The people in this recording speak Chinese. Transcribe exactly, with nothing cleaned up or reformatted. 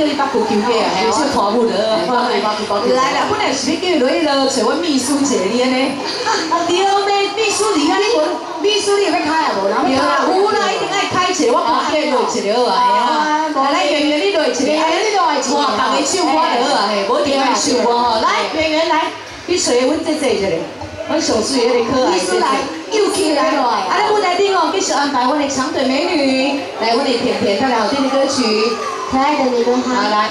叫你爸婆叫咩啊？你先看唔到，来啦！本来是要叫你落去找阮秘书姐哩安尼，对咩？秘书你看你无，秘书你有要开啊无？有啦，有啦，一定爱开一个，我看见落一个啊，哎呀！来圆圆，你落一个，哎呀，你落一个，哇！大家唱歌就好啊，嘿，无定爱唱歌吼。来，圆圆来，你找阮姐姐一个，阮小水迄个可爱。秘书来，又起来咯！啊，咱舞台顶哦，继续安排阮的长腿美女来，阮的甜甜漂亮好听的歌曲。 可爱的你们好。